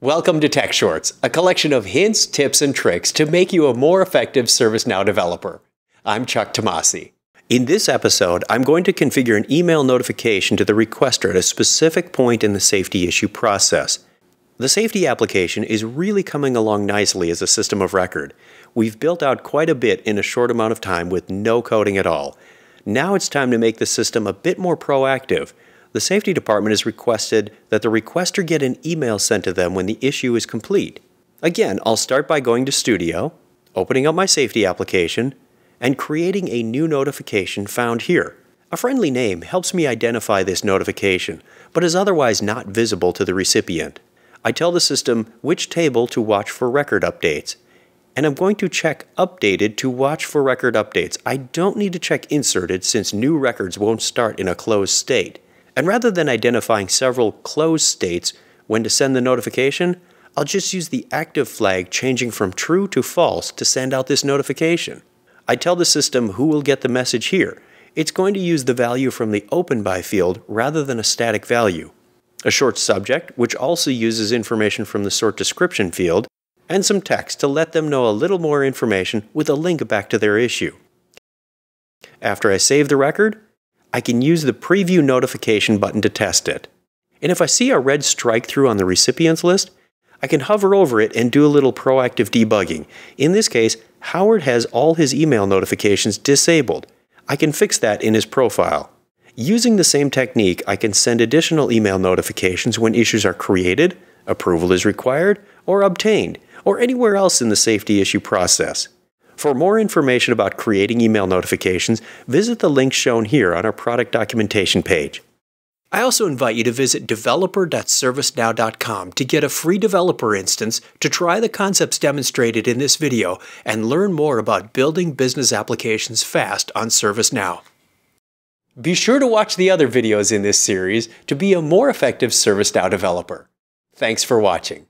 Welcome to Tech Shorts, a collection of hints, tips, and tricks to make you a more effective ServiceNow developer. I'm Chuck Tomasi. In this episode, I'm going to configure an email notification to the requester at a specific point in the safety issue process. The safety application is really coming along nicely as a system of record. We've built out quite a bit in a short amount of time with no coding at all. Now it's time to make the system a bit more proactive. The safety department has requested that the requester get an email sent to them when the issue is complete. Again, I'll start by going to Studio, opening up my safety application, and creating a new notification found here. A friendly name helps me identify this notification, but is otherwise not visible to the recipient. I tell the system which table to watch for record updates, and I'm going to check Updated to watch for record updates. I don't need to check Inserted since new records won't start in a closed state. And rather than identifying several closed states when to send the notification, I'll just use the active flag changing from true to false to send out this notification. I tell the system who will get the message here. It's going to use the value from the Open By field rather than a static value. A short subject, which also uses information from the Sort Description field, and some text to let them know a little more information with a link back to their issue. After I save the record, I can use the Preview Notification button to test it. And if I see a red strike through on the recipients list, I can hover over it and do a little proactive debugging. In this case, Howard has all his email notifications disabled. I can fix that in his profile. Using the same technique, I can send additional email notifications when issues are created, approval is required, or obtained, or anywhere else in the safety issue process. For more information about creating email notifications, visit the link shown here on our product documentation page. I also invite you to visit developer.servicenow.com to get a free developer instance to try the concepts demonstrated in this video and learn more about building business applications fast on ServiceNow. Be sure to watch the other videos in this series to be a more effective ServiceNow developer. Thanks for watching.